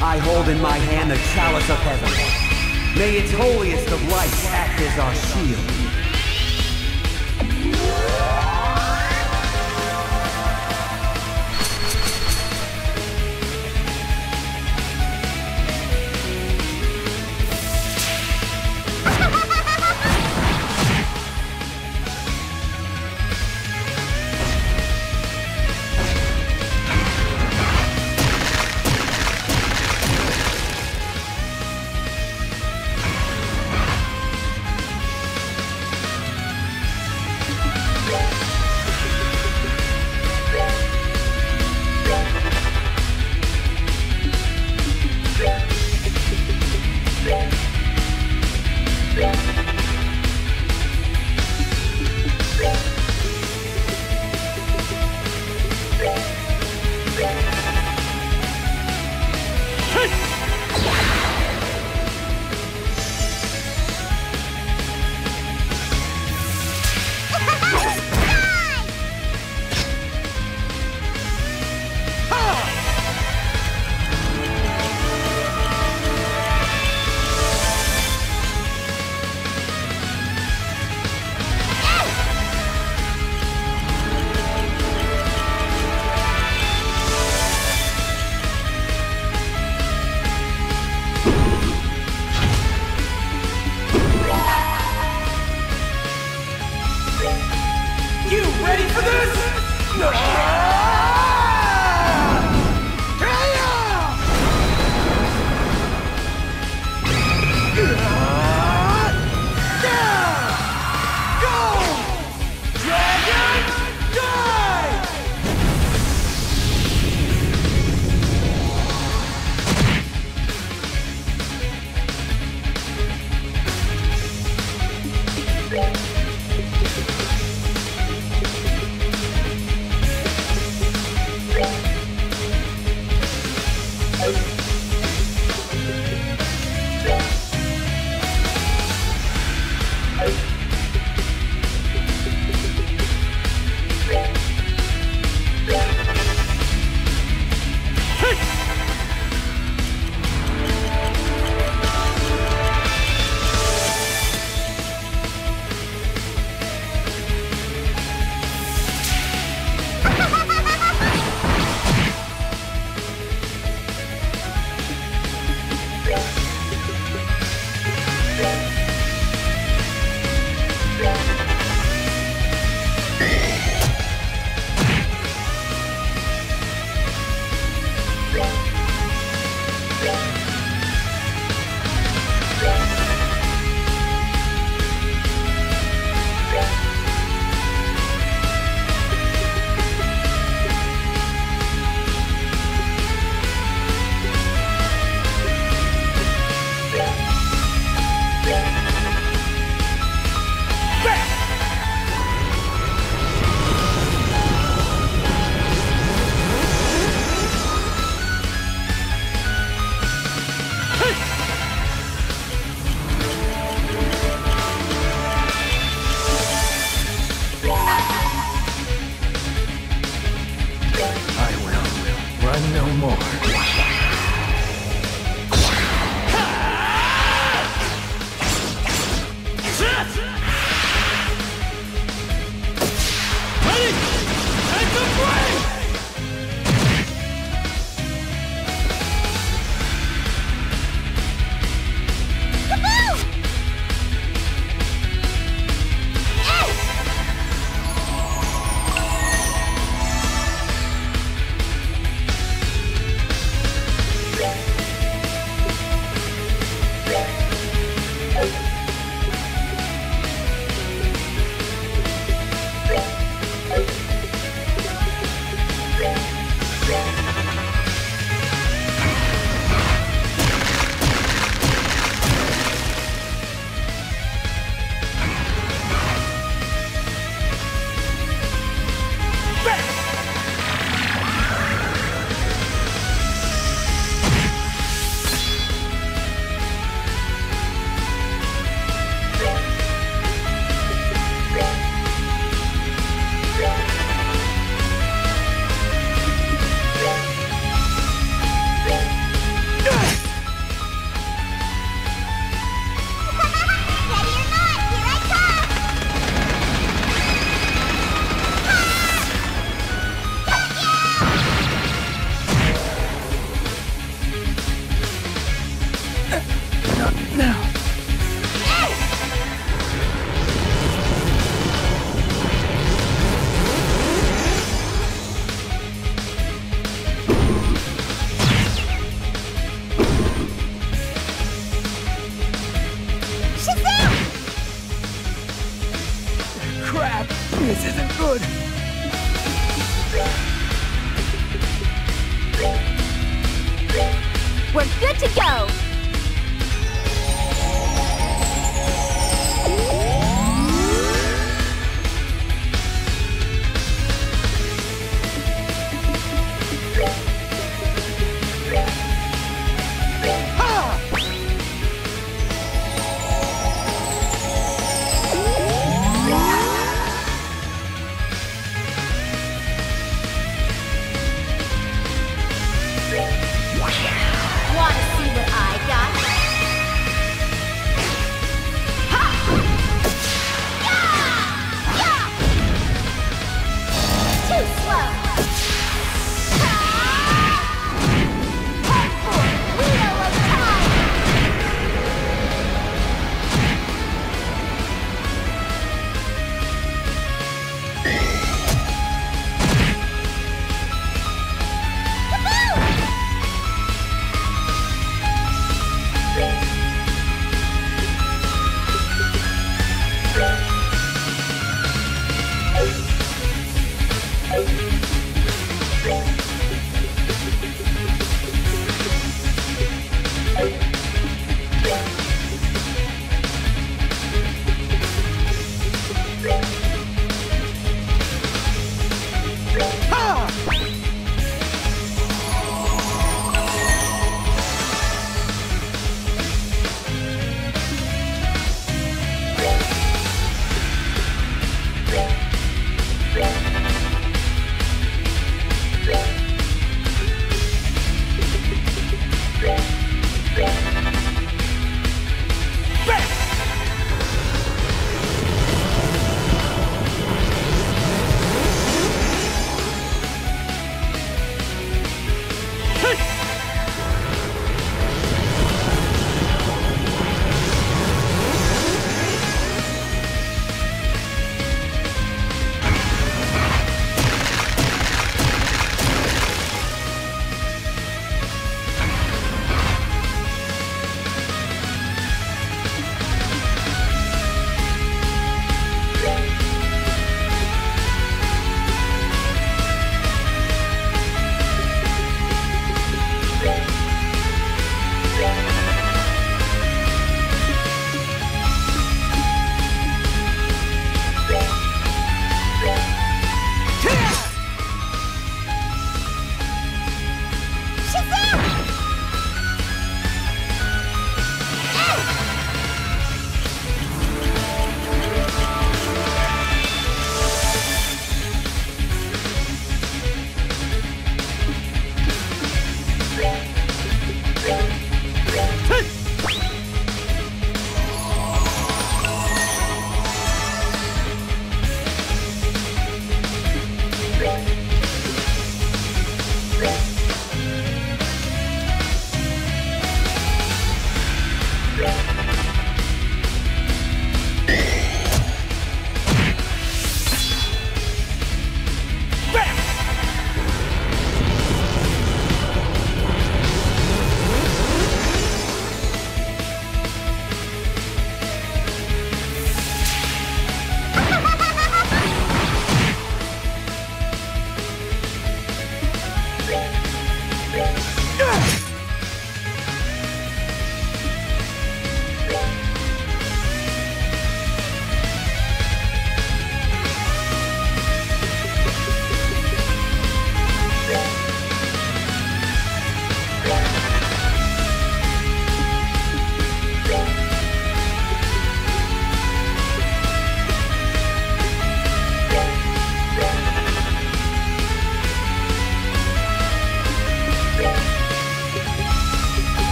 I hold in my hand the chalice of heaven. May its holiest of lights act as our shield. We're good to go!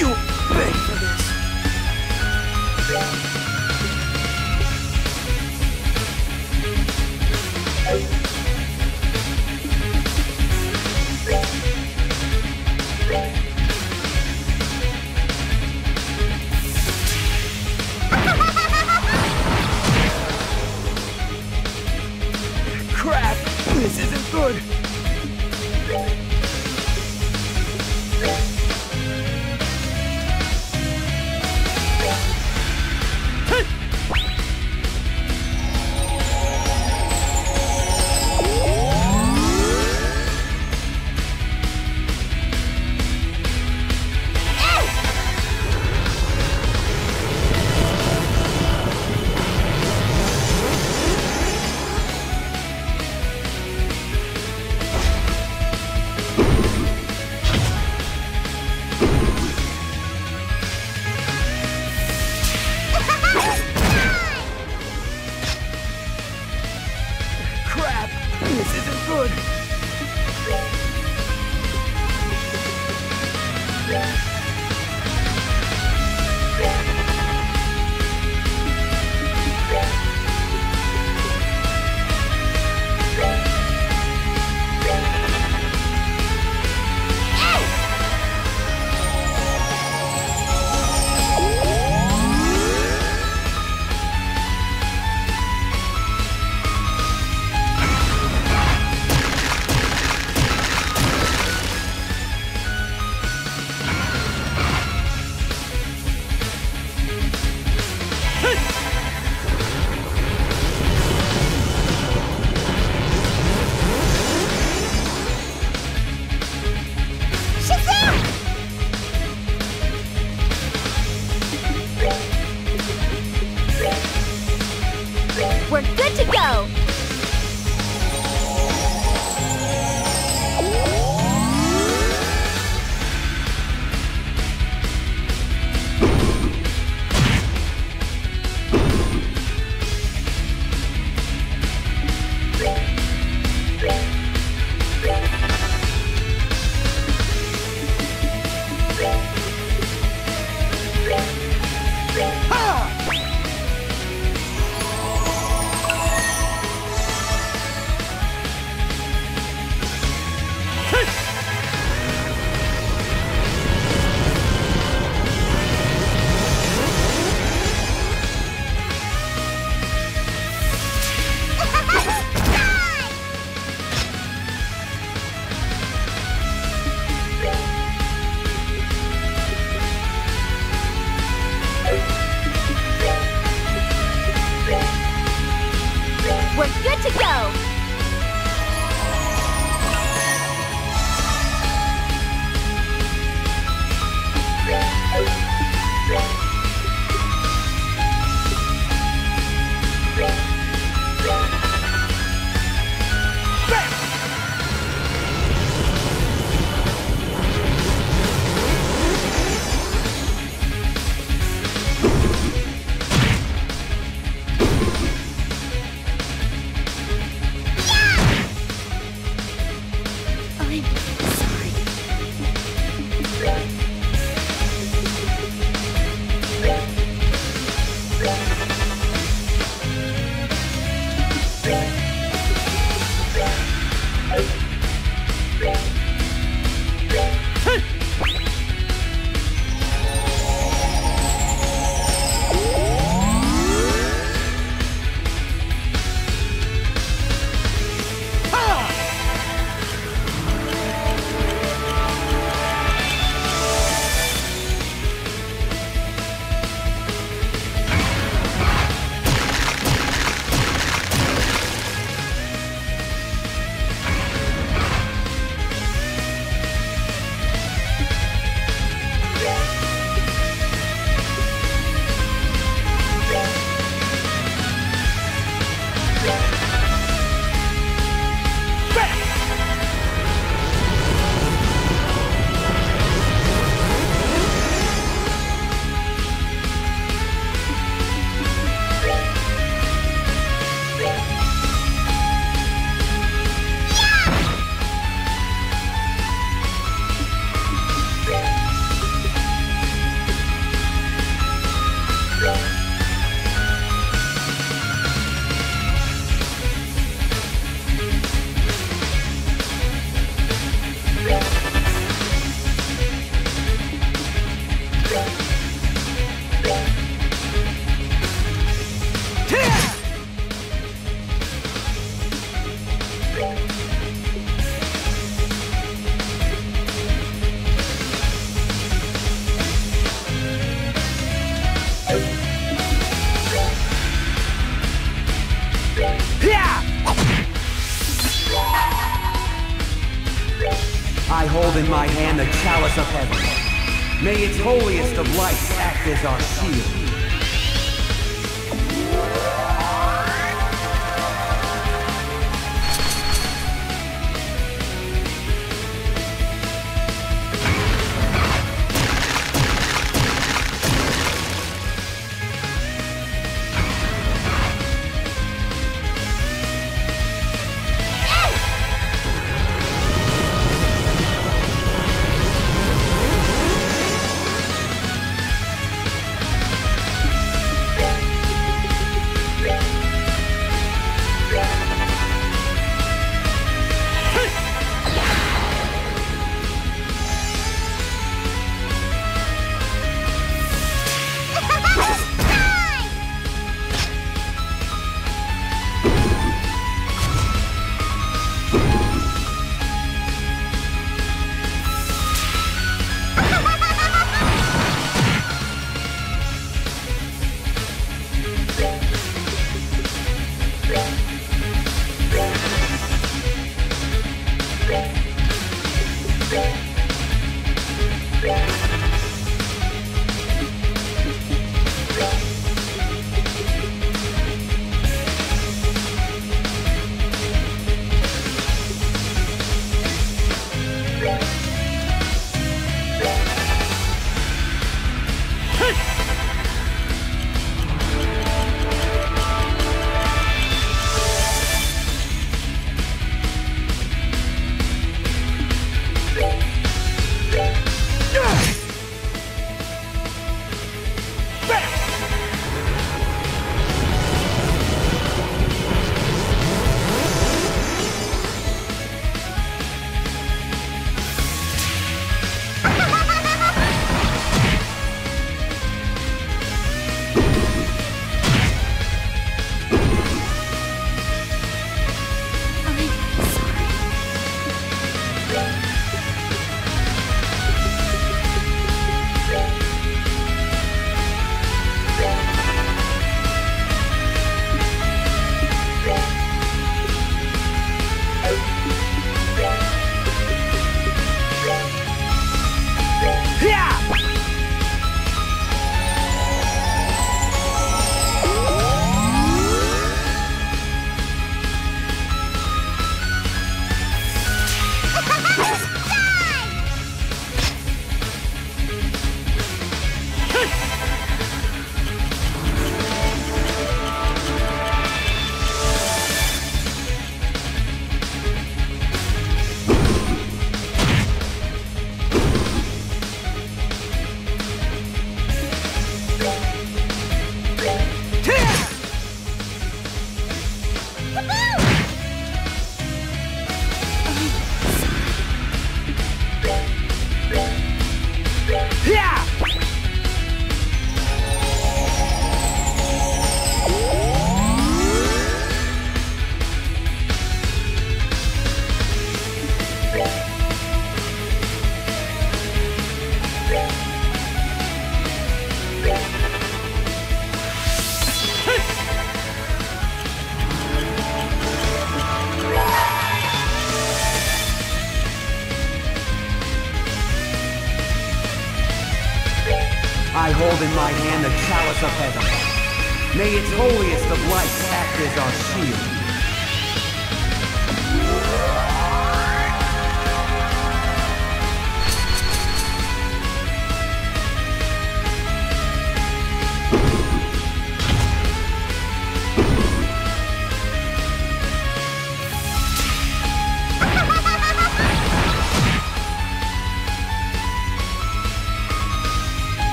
You'll pay for this. Crap, this isn't good. hold in my hand the chalice of heaven. May its holiest of lights act as our shield. I hold in my hand the chalice of heaven. May its holiest of lights act as our shield.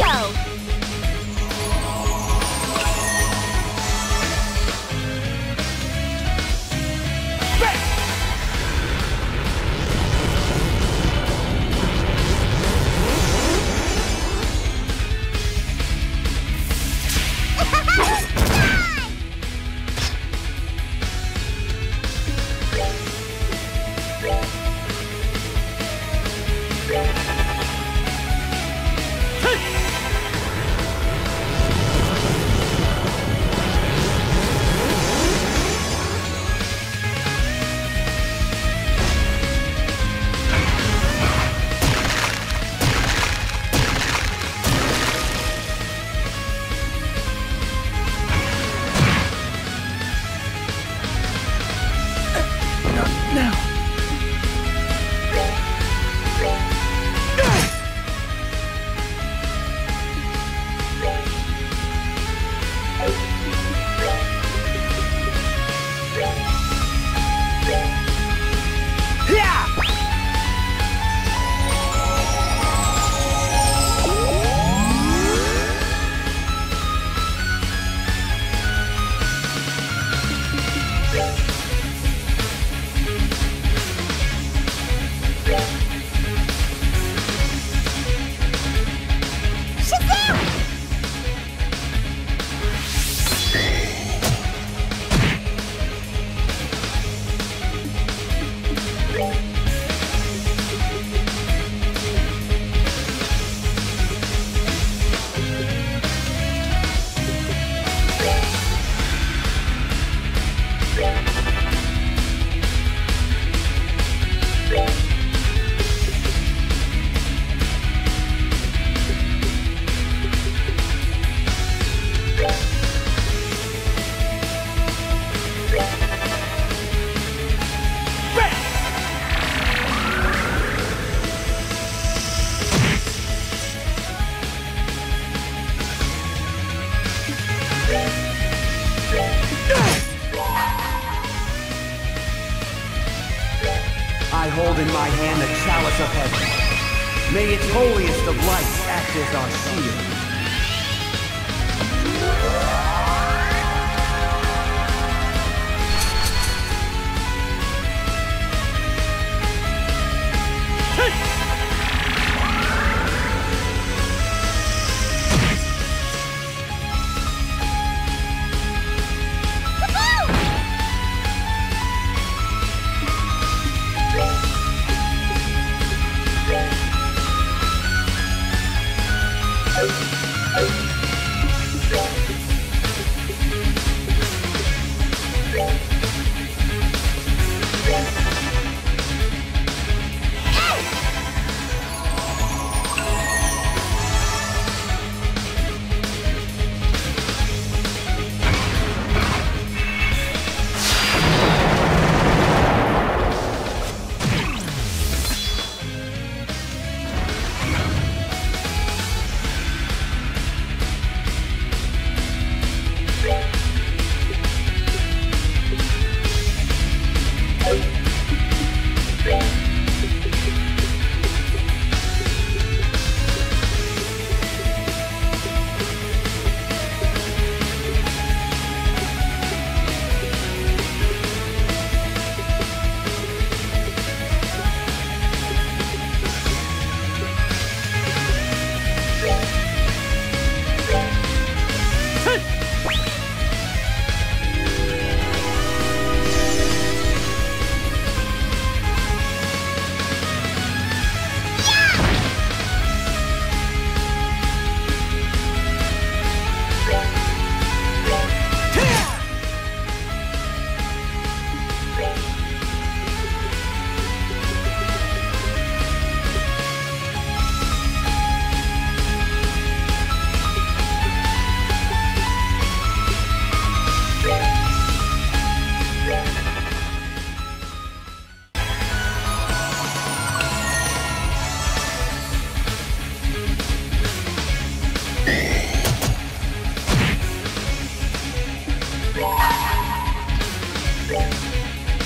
go! I hold in my hand the chalice of heaven. May its holiest of lights act as our shield.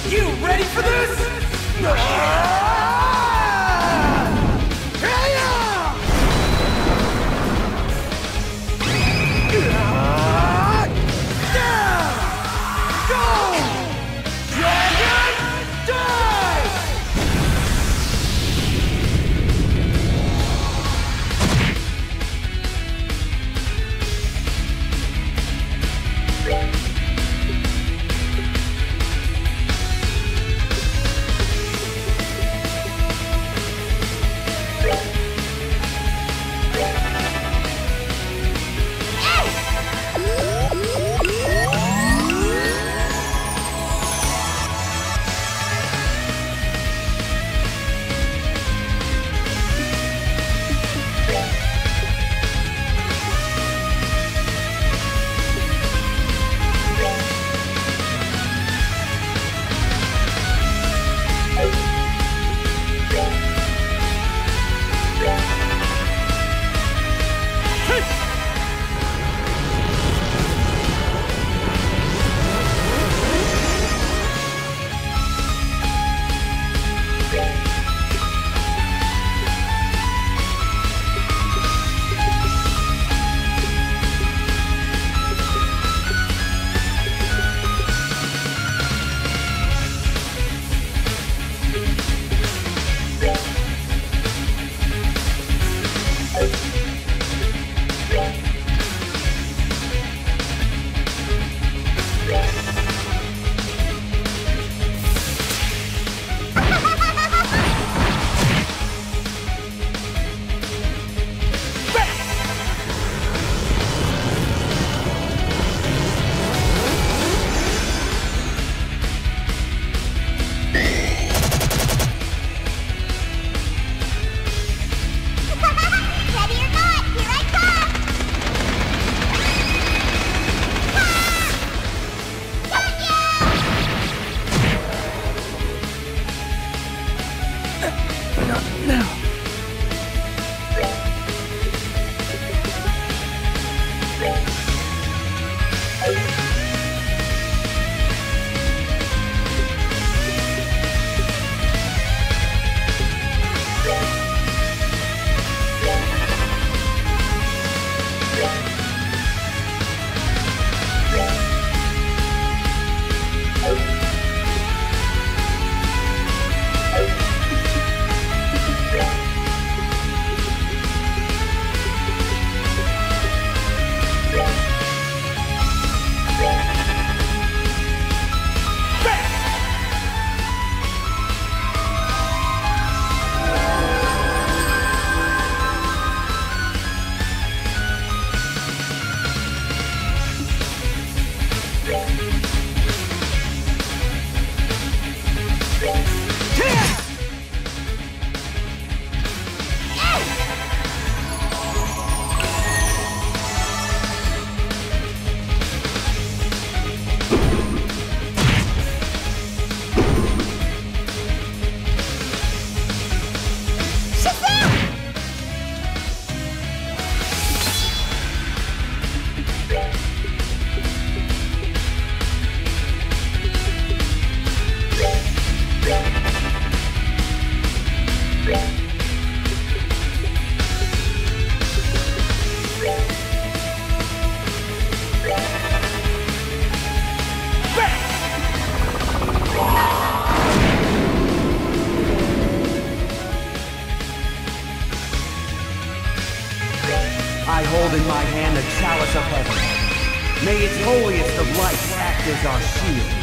You ready for this? Not now. I hold in my hand the chalice of heaven. May its holiest of lights act as our shield.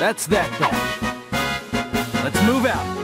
That's that guy. Let's move out.